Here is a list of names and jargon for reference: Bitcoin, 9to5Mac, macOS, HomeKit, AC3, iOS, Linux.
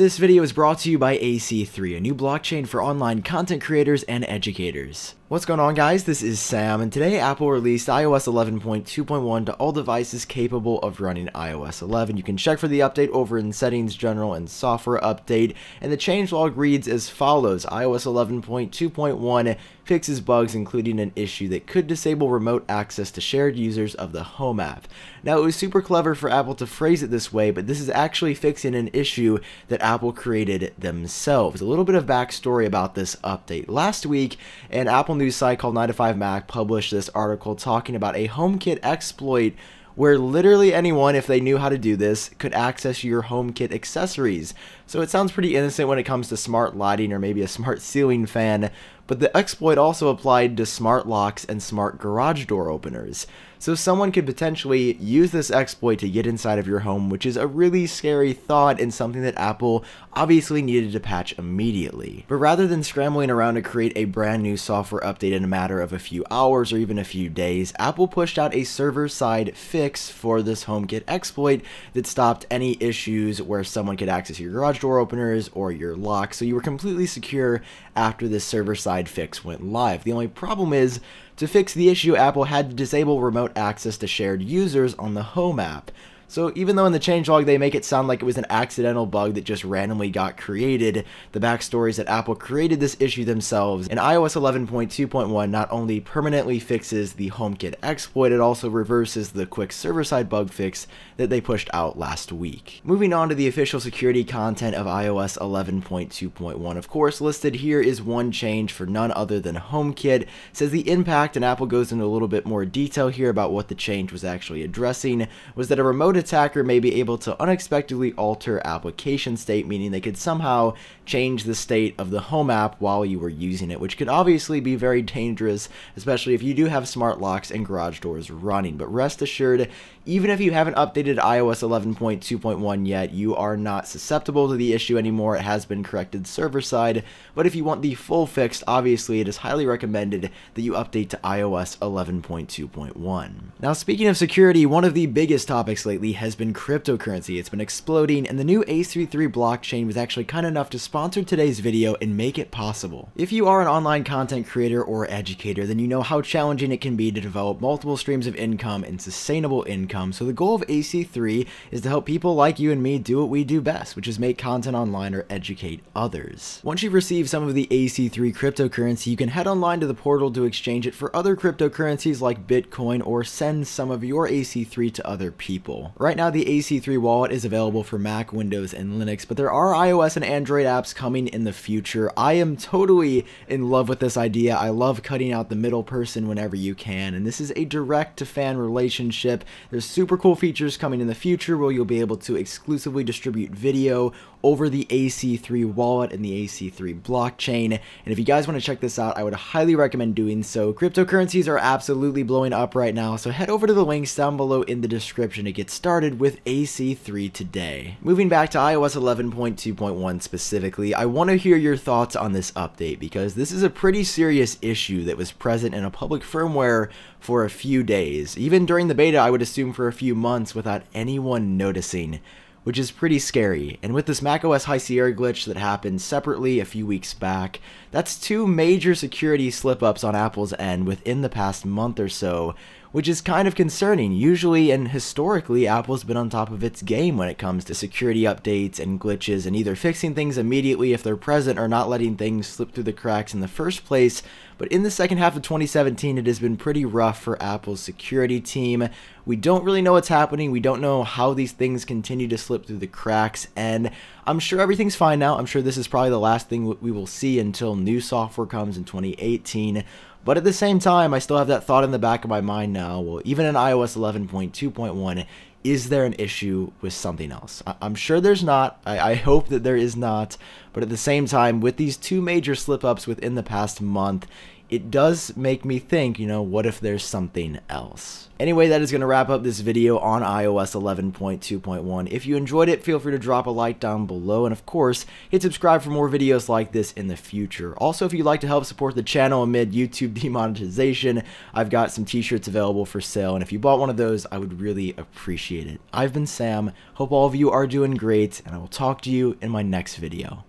This video is brought to you by AC3, a new blockchain for online content creators and educators. What's going on, guys? This is Sam, and today Apple released iOS 11.2.1 to all devices capable of running iOS 11. You can check for the update over in Settings, General, and Software Update, and the changelog reads as follows. iOS 11.2.1 fixes bugs, including an issue that could disable remote access to shared users of the Home app. Now, it was super clever for Apple to phrase it this way, but this is actually fixing an issue that Apple created themselves. A little bit of backstory about this update. Last week, an Apple news site called 9to5Mac published this article talking about a HomeKit exploit where literally anyone, if they knew how to do this, could access your HomeKit accessories. So it sounds pretty innocent when it comes to smart lighting or maybe a smart ceiling fan, but the exploit also applied to smart locks and smart garage door openers. So someone could potentially use this exploit to get inside of your home, which is a really scary thought and something that Apple obviously needed to patch immediately. But rather than scrambling around to create a brand new software update in a matter of a few hours or even a few days, Apple pushed out a server-side fix for this HomeKit exploit that stopped any issues where someone could access your garage door openers or your locks, so you were completely secure after this server-side fix went live. The only problem is, to fix the issue, Apple had to disable remote access to shared users on the Home app. So even though in the changelog they make it sound like it was an accidental bug that just randomly got created, the backstory is that Apple created this issue themselves, and iOS 11.2.1 not only permanently fixes the HomeKit exploit, it also reverses the quick server-side bug fix that they pushed out last week. Moving on to the official security content of iOS 11.2.1, of course, listed here is one change for none other than HomeKit. It says the impact, and Apple goes into a little bit more detail here about what the change was actually addressing, was that a remote attacker may be able to unexpectedly alter application state, meaning they could somehow change the state of the Home app while you were using it, which could obviously be very dangerous, especially if you do have smart locks and garage doors running. But rest assured, even if you haven't updated iOS 11.2.1 yet, you are not susceptible to the issue anymore. It has been corrected server-side, but if you want the full fix, obviously it is highly recommended that you update to iOS 11.2.1. Now, speaking of security, one of the biggest topics lately has been cryptocurrency. It's been exploding, and the new AC3 blockchain was actually kind enough to sponsor today's video and make it possible. If you are an online content creator or educator, then you know how challenging it can be to develop multiple streams of income and sustainable income, so the goal of AC3 is to help people like you and me do what we do best, which is make content online or educate others. Once you've received some of the AC3 cryptocurrency, you can head online to the portal to exchange it for other cryptocurrencies like Bitcoin, or send some of your AC3 to other people. Right now, the AC3 wallet is available for Mac, Windows, and Linux, but there are iOS and Android apps coming in the future. I am totally in love with this idea. I love cutting out the middle person whenever you can, and this is a direct-to-fan relationship. There's super cool features coming in the future where you'll be able to exclusively distribute video over the AC3 wallet and the AC3 blockchain, and if you guys want to check this out, I would highly recommend doing so. Cryptocurrencies are absolutely blowing up right now, so head over to the links down below in the description to get started with AC3 today. Moving back to iOS 11.2.1 specifically, I want to hear your thoughts on this update because this is a pretty serious issue that was present in a public firmware for a few days. Even during the beta, I would assume for a few months without anyone noticing, which is pretty scary. And with this macOS High Sierra glitch that happened separately a few weeks back, that's two major security slip-ups on Apple's end within the past month or so, which is kind of concerning. Usually and historically, Apple's been on top of its game when it comes to security updates and glitches and either fixing things immediately if they're present or not letting things slip through the cracks in the first place. But in the second half of 2017, it has been pretty rough for Apple's security team. We don't really know what's happening. We don't know how these things continue to slip through the cracks, and I'm sure everything's fine now. I'm sure this is probably the last thing we will see until new software comes in 2018. But at the same time, I still have that thought in the back of my mind now, well, even in iOS 11.2.1, is there an issue with something else? I'm sure there's not. I hope that there is not. But at the same time, with these two major slip-ups within the past month, it does make me think, you know, what if there's something else? Anyway, that is going to wrap up this video on iOS 11.2.1. If you enjoyed it, feel free to drop a like down below, and of course, hit subscribe for more videos like this in the future. Also, if you'd like to help support the channel amid YouTube demonetization, I've got some t-shirts available for sale, and if you bought one of those, I would really appreciate it. I've been Sam, hope all of you are doing great, and I will talk to you in my next video.